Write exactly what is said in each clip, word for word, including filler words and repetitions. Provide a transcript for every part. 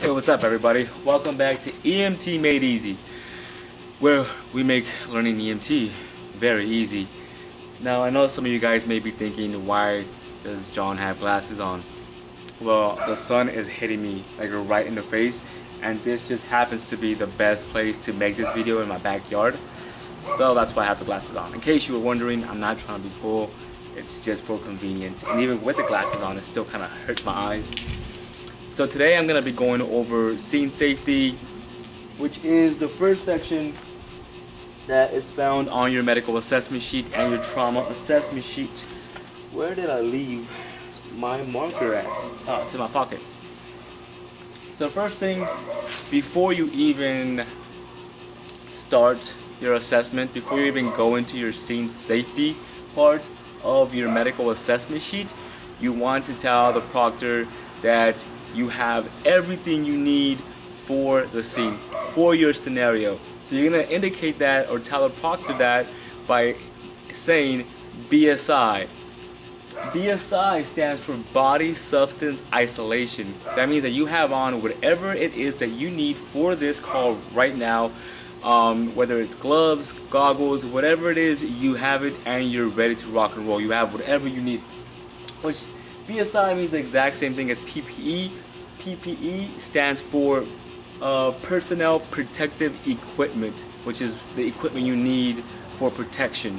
Hey, what's up everybody? Welcome back to E M T Made Easy, where we make learning E M T very easy. Now I know some of you guys may be thinking, why does John have glasses on? Well, the sun is hitting me like right in the face, and this just happens to be the best place to make this video in my backyard. So that's why I have the glasses on. In case you were wondering, I'm not trying to be cool, it's just for convenience. And even with the glasses on, it still kind of hurts my eyes. So today I'm going to be going over scene safety, which is the first section that is found on your medical assessment sheet and your trauma assessment sheet. Where did I leave my marker at? Oh, it's in my pocket. So first thing, before you even start your assessment, before you even go into your scene safety part of your medical assessment sheet, you want to tell the proctor that you have everything you need for the scene, for your scenario. So you're going to indicate that or tell a proctor that by saying B S I. B S I stands for Body Substance Isolation. That means that you have on whatever it is that you need for this call right now, um, whether it's gloves, goggles, whatever it is, you have it and you're ready to rock and roll. You have whatever you need. Which B S I means the exact same thing as P P E. P P E stands for uh, Personnel Protective Equipment, which is the equipment you need for protection.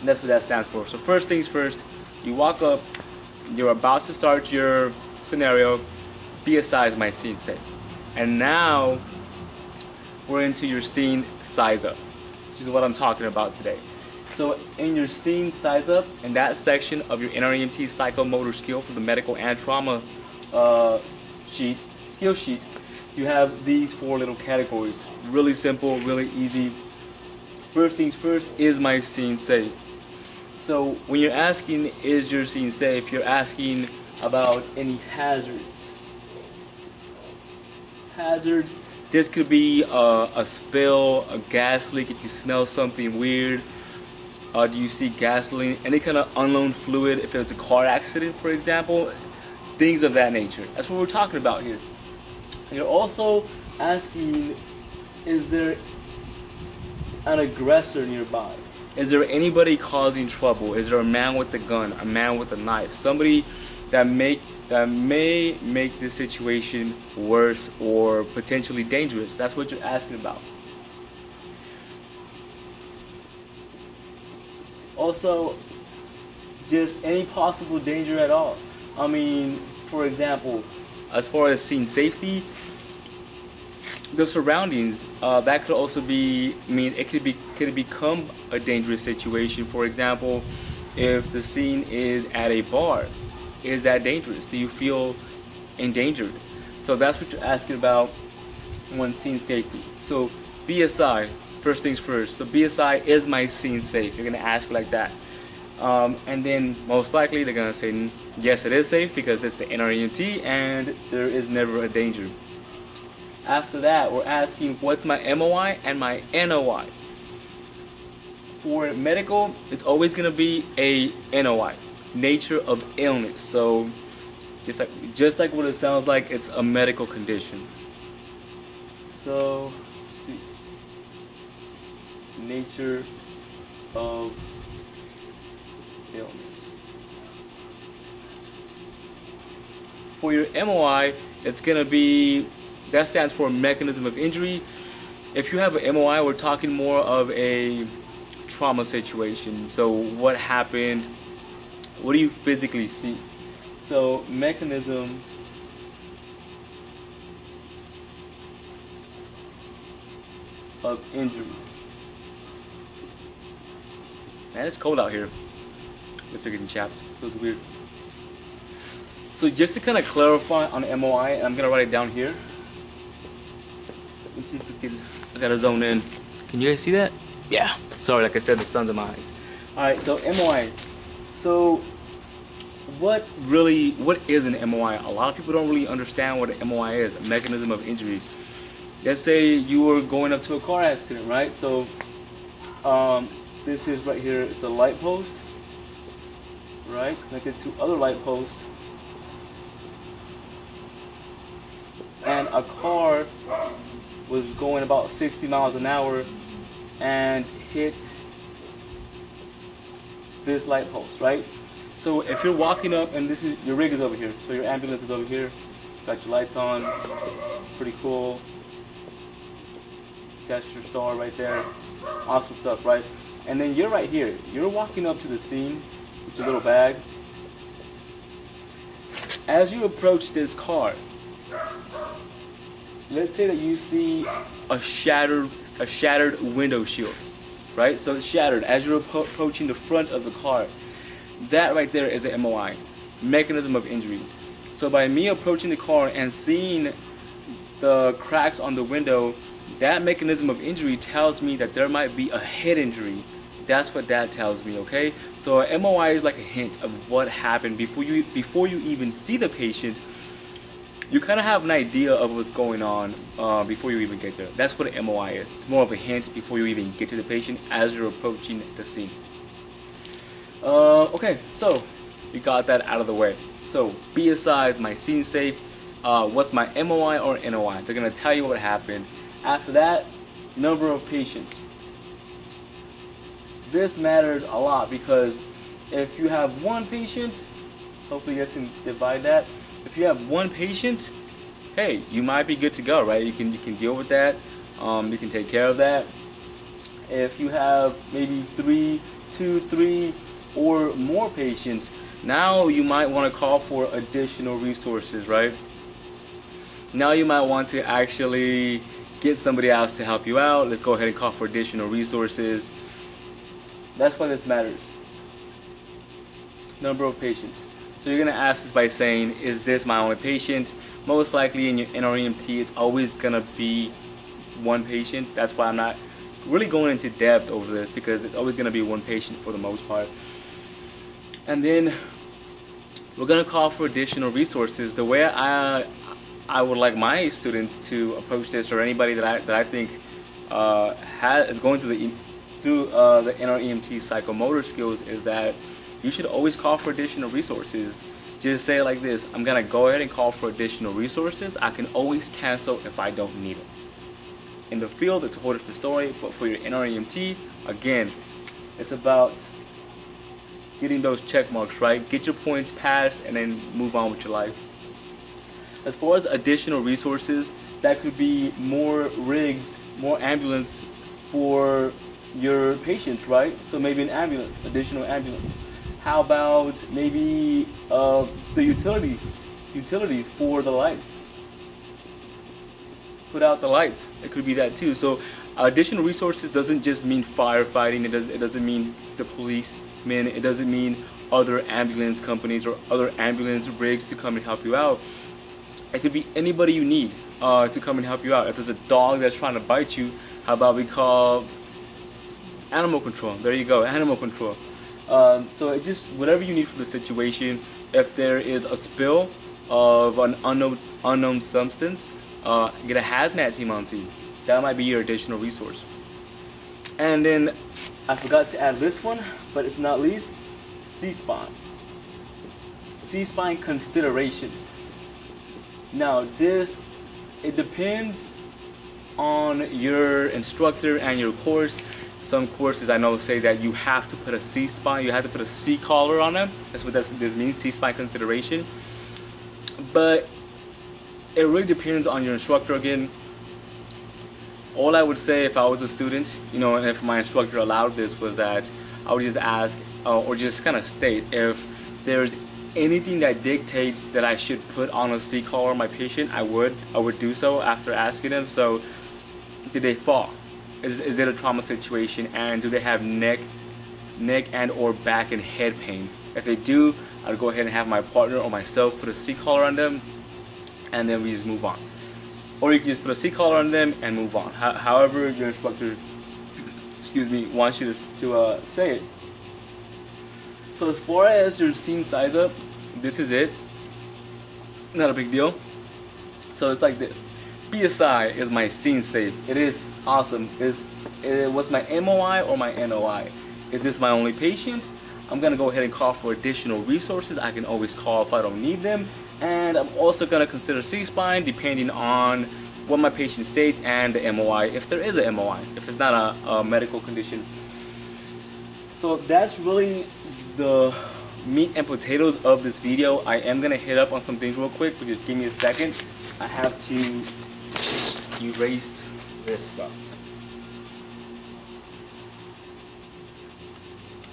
And that's what that stands for. So first things first, you walk up, you're about to start your scenario, B S I is my scene set. And now we're into your scene size up, which is what I'm talking about today. So in your scene size up, in that section of your N R E M T psychomotor skill for the medical and trauma uh, sheet, skill sheet, you have these four little categories. Really simple, really easy. First things first, is my scene safe? So when you're asking, is your scene safe, you're asking about any hazards. Hazards, this could be a, a spill, a gas leak if you smell something weird. Uh, do you see gasoline, any kind of unknown fluid, if it's a car accident, for example, things of that nature. That's what we're talking about here. And you're also asking, is there an aggressor nearby? Is there anybody causing trouble? Is there a man with a gun, a man with a knife, somebody that may, that may make this situation worse or potentially dangerous? That's what you're asking about. Also, just any possible danger at all. I mean, for example, as far as scene safety, the surroundings, uh, that could also be, I mean, it could be could become a dangerous situation. For example, if the scene is at a bar, is that dangerous? Do you feel endangered? So that's what you're asking about when scene safety. So B S I. First things first, so B S I, is my scene safe? You're going to ask like that. Um, and then most likely they're going to say, yes, it is safe because it's the N R E M T and there is never a danger. After that, we're asking, what's my M O I and my N O I? For medical, it's always going to be a N O I, nature of illness. So just like, just like what it sounds like, it's a medical condition. So nature of illness. For your M O I, it's going to be, that stands for mechanism of injury. If you have an M O I, we're talking more of a trauma situation. So what happened? What do you physically see? So mechanism of injury. Man, it's cold out here. Lips are getting chapped. Feels weird. So just to kind of clarify on M O I, and I'm gonna write it down here. Let me see if we can. I gotta zone in. Can you guys see that? Yeah. Sorry, like I said, the sun's in my eyes. All right. So M O I. So what really? What is an M O I? A lot of people don't really understand what an M O I is. A mechanism of injury. Let's say you were going up to a car accident, right? So. Um, This is right here, it's a light post, right, connected to other light posts. And and a car was going about sixty miles an hour and hit this light post, right? So if you're walking up, and this is your rig is over here, so your ambulance is over here, got your lights on, pretty cool. That's your star right there, awesome stuff, right? And then you're right here, you're walking up to the scene with your little bag. As you approach this car, let's say that you see a shattered, a shattered window shield, right? So it's shattered. As you're approaching the front of the car, that right there is an M O I, mechanism of injury. So by me approaching the car and seeing the cracks on the window, that mechanism of injury tells me that there might be a head injury. That's what that tells me, okay? So a M O I is like a hint of what happened before you before you even see the patient. You kind of have an idea of what's going on uh, before you even get there. That's what an M O I is. It's more of a hint before you even get to the patient as you're approaching the scene. Uh, okay, so we got that out of the way. So B S I is my scene safe. Uh, what's my M O I or N O I? They're gonna tell you what happened. After that, number of patients. This matters a lot because if you have one patient, hopefully you guys can divide that. If you have one patient, hey, you might be good to go, right? You can you can deal with that. Um, you can take care of that. If you have maybe three, two, three, or more patients, now you might want to call for additional resources, right? Now you might want to actually get somebody else to help you out. Let's go ahead and call for additional resources. That's why this matters. Number of patients. So you're gonna ask this by saying, is this my only patient? Most likely in your N R E M T, it's always gonna be one patient. That's why I'm not really going into depth over this, because it's always gonna be one patient for the most part. And then we're gonna call for additional resources. The way I I would like my students to approach this, or anybody that I that I think uh, has, is going through the through uh, the N R E M T psychomotor skills, is that you should always call for additional resources. Just say it like this: I'm gonna go ahead and call for additional resources. I can always cancel if I don't need it. In the field, it's a whole different story, but for your N R E M T, again, it's about getting those check marks, right? Get your points passed and then move on with your life. As far as additional resources, that could be more rigs, more ambulance for your patients, right? So maybe an ambulance, additional ambulance. How about maybe uh, the utilities, utilities for the lights? Put out the lights. It could be that too. So additional resources doesn't just mean firefighting. It doesn't. It doesn't mean the policemen. It doesn't mean other ambulance companies or other ambulance rigs to come and help you out. It could be anybody you need uh, to come and help you out. If there's a dog that's trying to bite you, how about we call animal control? There you go, animal control. Um, so it just whatever you need for the situation. If there is a spill of an unknown unknown substance, uh, get a hazmat team on scene. That might be your additional resource. And then I forgot to add this one, but it's not least, C-spine. C-spine consideration. Now this, it depends on your instructor and your course. Some courses I know say that you have to put a C-spine, you have to put a C-collar on them. That's what that's, this means, C-spine consideration. But it really depends on your instructor again. All I would say if I was a student, you know, and if my instructor allowed this, was that I would just ask uh, or just kind of state if there's anything that dictates that I should put on a C-collar on my patient, I would. I would do so after asking them. So did they fall? Is, is it a trauma situation, and do they have neck neck and or back and head pain? If they do, I'd go ahead and have my partner or myself put a C-collar on them, and then we just move on. Or you can just put a C-collar on them and move on. How, however your instructor excuse me, wants you to, to uh, say it. So as far as your scene size up, this is it. Not a big deal. So it's like this. B S I is my scene safe. It is awesome. Is it, what's my M O I or my N O I? Is this my only patient? I'm gonna go ahead and call for additional resources. I can always call if I don't need them. and I'm also going to consider C-spine depending on what my patient states and the M O I, if there is a M O I, if it's not a, a medical condition. So that's really the meat and potatoes of this video. I am going to hit up on some things real quick, but just give me a second. I have to erase this stuff.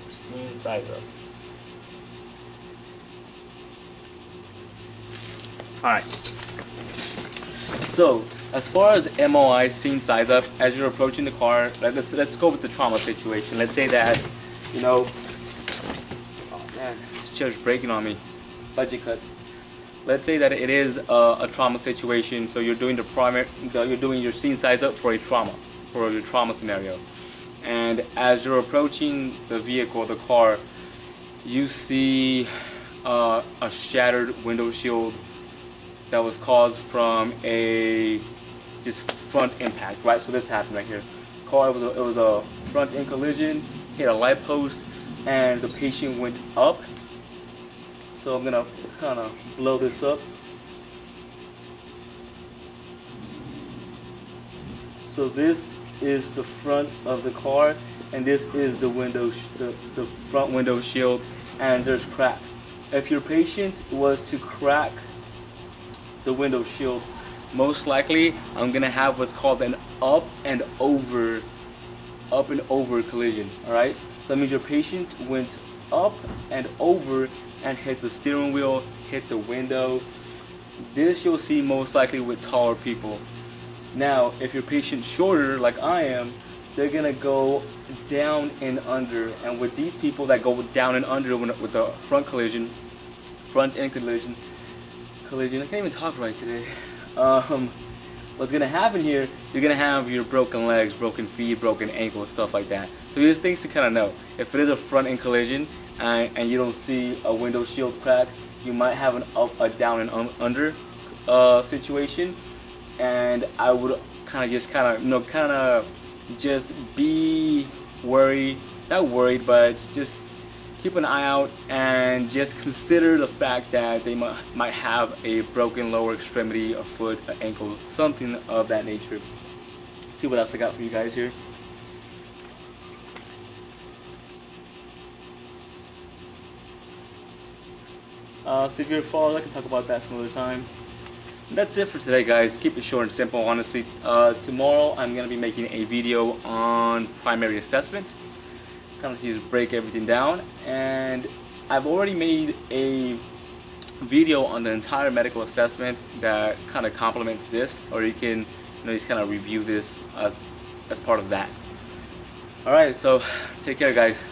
Scene side row. Alright, so as far as M O I scene size up, as you're approaching the car, let's, let's go with the trauma situation. Let's say that, you know, oh man, this chair's breaking on me, budget cuts. Let's say that it is a, a trauma situation, so you're doing the primary, you're doing your scene size up for a trauma, for your trauma scenario. And as you're approaching the vehicle, the car, you see uh, a shattered window shield that was caused from a just front impact, right? So this happened right here. Car, it was a, it was a front end collision, hit a light post, and the patient went up. So I'm gonna kind of blow this up. So this is the front of the car, and this is the window, the, the front window shield, and there's cracks. If your patient was to crack the window shield, most likely I'm gonna have what's called an up and over up and over collision. All right, so that means your patient went up and over and hit the steering wheel, hit the window. This you'll see most likely with taller people. Now if your patient's shorter like I am, they're gonna go down and under, and with these people that go down and under with the front collision, front end collision collision. I can't even talk right today. Um, what's gonna happen here, you're gonna have your broken legs, broken feet, broken ankles, stuff like that. So there's things to kind of know. If it is a front end collision and, and you don't see a window shield crack, you might have an up, a down and un under uh, situation. And I would kind of just kind of, you know, kind of just be worried, not worried, but just keep an eye out and just consider the fact that they might, might have a broken lower extremity, a foot, an ankle, something of that nature. Let's see what else I got for you guys here. Uh, severe falls, I can talk about that some other time. That's it for today, guys. Keep it short and simple, honestly. Uh, tomorrow I'm going to be making a video on primary assessment. Kind of just break everything down, and I've already made a video on the entire medical assessment that kind of complements this, or you can, you know, just kind of review this as, as part of that. All right, so take care, guys.